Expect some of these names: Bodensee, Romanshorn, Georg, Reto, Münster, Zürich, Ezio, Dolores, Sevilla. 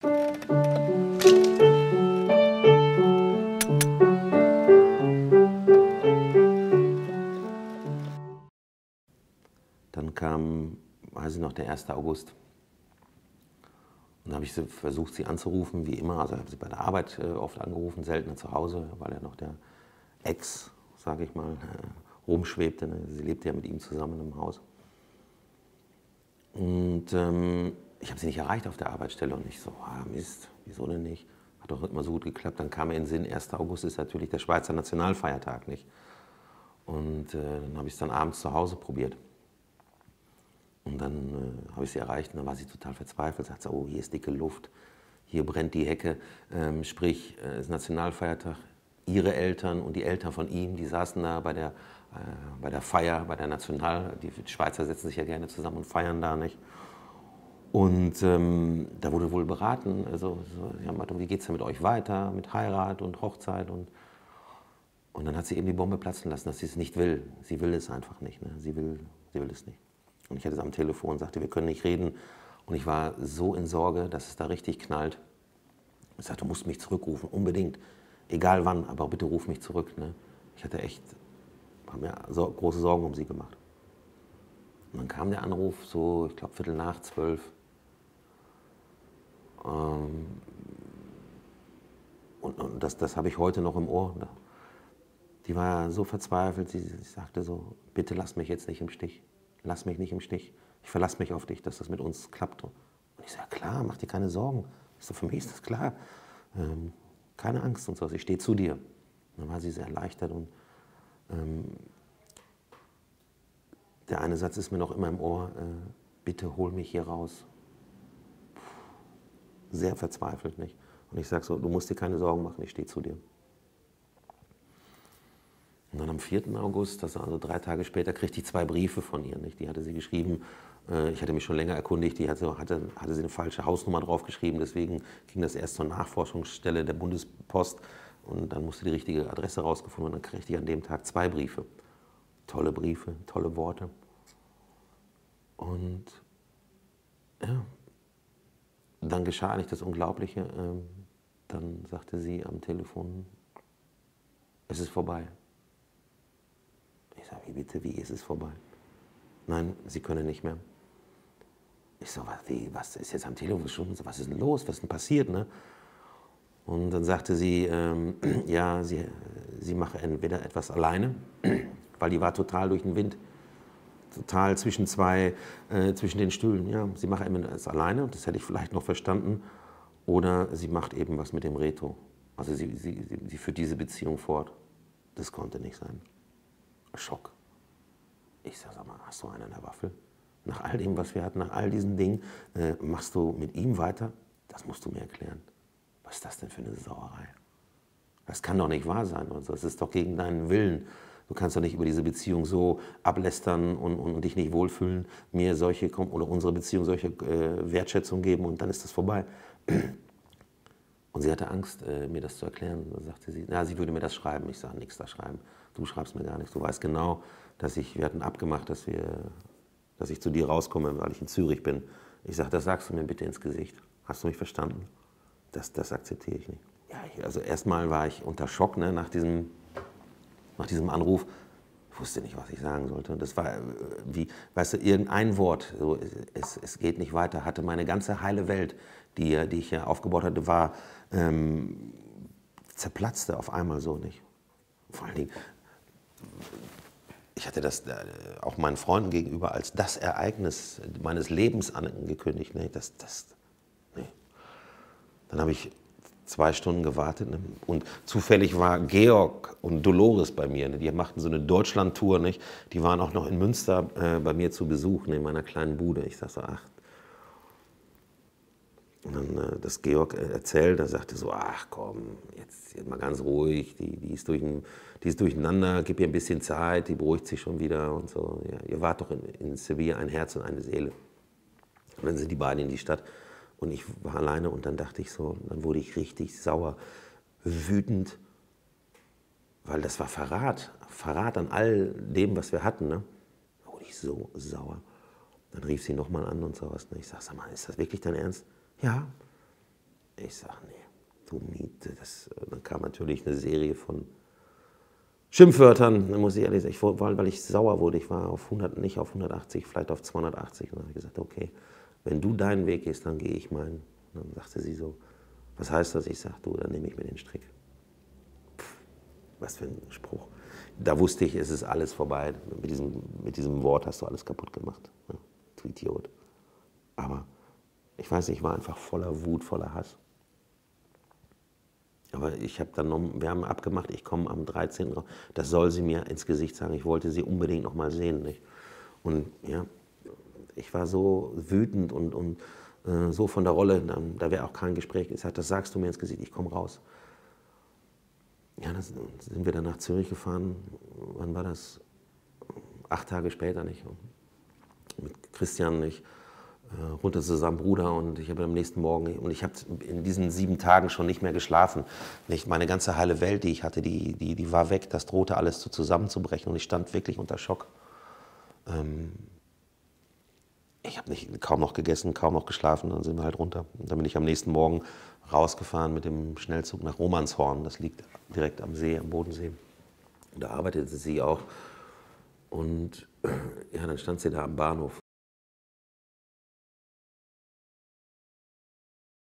Dann kam, weiß ich noch, der 1. August. Und dann habe ich versucht, sie anzurufen, wie immer. Also ich habe sie bei der Arbeit oft angerufen, seltener zu Hause, weil ja noch der Ex, sage ich mal, rumschwebte. Ne? Sie lebte ja mit ihm zusammen im Haus. Und ich habe sie nicht erreicht auf der Arbeitsstelle. Und ich so, ah, Mist, wieso denn nicht? Hat doch immer so gut geklappt. Dann kam mir in den Sinn, 1. August ist natürlich der Schweizer Nationalfeiertag, nicht? Und dann habe ich es dann abends zu Hause probiert. Und dann habe ich sie erreicht und dann war sie total verzweifelt. Sagt sie, oh, hier ist dicke Luft, hier brennt die Hecke. Sprich, es ist Nationalfeiertag. Ihre Eltern und die Eltern von ihm, die saßen da bei der Feier, bei der National. Die Schweizer setzen sich ja gerne zusammen und feiern da, nicht? Und da wurde wohl beraten, also sie haben gesagt, wie geht es denn mit euch weiter, mit Heirat und Hochzeit? Und dann hat sie eben die Bombe platzen lassen, dass sie es nicht will. Sie will es einfach nicht, ne? Sie will es nicht. Und ich hatte es am Telefon und sagte, wir können nicht reden. Und ich war so in Sorge, dass es da richtig knallt. Ich sagte, du musst mich zurückrufen, unbedingt. Egal wann, aber bitte ruf mich zurück. Ne? Ich hatte echt, habe mir große Sorgen um sie gemacht. Und dann kam der Anruf, so, ich glaube, 11:45. Und das habe ich heute noch im Ohr. Die war so verzweifelt, sie sagte so, bitte lass mich jetzt nicht im Stich. Lass mich nicht im Stich. Ich verlasse mich auf dich, dass das mit uns klappt. Und ich sage, ja klar, mach dir keine Sorgen. So, für mich ist das klar. Keine Angst und so, ich stehe zu dir. Und dann war sie sehr erleichtert. Und der eine Satz ist mir noch immer im Ohr, bitte hol mich hier raus. Puh, sehr verzweifelt, nicht? Und ich sage so, du musst dir keine Sorgen machen, ich stehe zu dir. Und dann am 4. August, das also 3 Tage später, kriegte ich 2 Briefe von ihr, nicht? Die hatte sie geschrieben, ich hatte mich schon länger erkundigt, die hatte sie eine falsche Hausnummer draufgeschrieben, deswegen ging das erst zur Nachforschungsstelle der Bundespost und dann musste die richtige Adresse rausgefunden werden. Dann kriegte ich an dem Tag 2 Briefe. Tolle Briefe, tolle Worte. Und ja, dann geschah eigentlich das Unglaubliche, dann sagte sie am Telefon, es ist vorbei. Ich sage, wie bitte, wie, ist es vorbei? Nein, Sie können nicht mehr. Ich so, was ist jetzt am Telefon schon? Was ist denn los? Was ist denn passiert? Ne? Und dann sagte sie, ja, sie mache entweder etwas alleine, weil die war total durch den Wind, total zwischen den Stühlen. Ja, sie mache eben etwas alleine, das hätte ich vielleicht noch verstanden, oder sie macht eben was mit dem Reto. Also sie führt diese Beziehung fort. Das konnte nicht sein. Schock. Ich sag mal, hast du einen an der Waffel? Nach all dem, was wir hatten, nach all diesen Dingen, machst du mit ihm weiter? Das musst du mir erklären. Was ist das denn für eine Sauerei? Das kann doch nicht wahr sein. Das ist doch gegen deinen Willen. Du kannst doch nicht über diese Beziehung so ablästern und dich nicht wohlfühlen, mir solche, oder unsere Beziehung solche Wertschätzung geben und dann ist das vorbei. Und sie hatte Angst, mir das zu erklären. Dann sagte sie, na, sie würde mir das schreiben. Ich sage, nichts da schreiben. Du schreibst mir gar nichts. Du weißt genau, dass wir hatten abgemacht, dass ich zu dir rauskomme, weil ich in Zürich bin. Ich sage, das sagst du mir bitte ins Gesicht. Hast du mich verstanden? Das akzeptiere ich nicht. Ja, also erstmal war ich unter Schock, ne, nach diesem Anruf. Ich wusste nicht, was ich sagen sollte. Das war wie, weißt du, irgendein Wort, so, es geht nicht weiter, hatte meine ganze heile Welt, die ich ja aufgebaut hatte, war zerplatzte auf einmal so, nicht? Vor allen Dingen, ich hatte das auch meinen Freunden gegenüber als das Ereignis meines Lebens angekündigt, ne? Nee. Dann habe ich 2 Stunden gewartet, ne? Und zufällig war Georg und Dolores bei mir. Ne? Die machten so eine Deutschland-Tour, nicht? Die waren auch noch in Münster bei mir zu Besuch, ne? In meiner kleinen Bude. Ich dachte so, ach. Und dann das Georg erzählt, er sagte so, ach komm, jetzt mal ganz ruhig, die ist durcheinander, gib ihr ein bisschen Zeit, die beruhigt sich schon wieder und so. Ja, ihr wart doch in Sevilla ein Herz und eine Seele. Und dann sind die beiden in die Stadt. Und ich war alleine und dann dachte ich so, dann wurde ich richtig sauer, wütend, weil das war Verrat. Verrat an all dem, was wir hatten. Ne? Da wurde ich so sauer. Dann rief sie nochmal an und sowas. Ne? Ich sag mal, ist das wirklich dein Ernst? Ja. Ich sage, nee, du Miete. Dann kam natürlich eine Serie von Schimpfwörtern, muss ich ehrlich sagen. Vor allem, weil ich sauer wurde. Ich war auf 100, nicht auf 180, vielleicht auf 280. Und dann habe ich gesagt, okay, wenn du deinen Weg gehst, dann gehe ich meinen. Und dann sagte sie so, was heißt das? Ich sage, du, dann nehme ich mir den Strick. Pff, was für ein Spruch. Da wusste ich, es ist alles vorbei. Mit diesem Wort hast du alles kaputt gemacht. Ja, du Idiot. Aber ich weiß nicht, ich war einfach voller Wut, voller Hass. Aber ich habe dann noch, wir haben abgemacht, ich komme am 13. raus. Das soll sie mir ins Gesicht sagen. Ich wollte sie unbedingt noch mal sehen. Nicht? Und ja, ich war so wütend und so von der Rolle. Da wäre auch kein Gespräch. Ich sagte, das sagst du mir ins Gesicht, ich komme raus. Ja, dann sind wir dann nach Zürich gefahren. Wann war das? 8 Tage später, nicht? Mit Christian, nicht? Runter zu seinem Bruder, und ich habe am nächsten Morgen, und ich habe in diesen 7 Tagen schon nicht mehr geschlafen. Nicht? Meine ganze heile Welt, die ich hatte, die war weg. Das drohte alles zusammenzubrechen, und ich stand wirklich unter Schock. Ich habe kaum noch gegessen, kaum noch geschlafen, dann sind wir halt runter. Und dann bin ich am nächsten Morgen rausgefahren mit dem Schnellzug nach Romanshorn. Das liegt direkt am See, am Bodensee. Und da arbeitete sie auch. Und ja, dann stand sie da am Bahnhof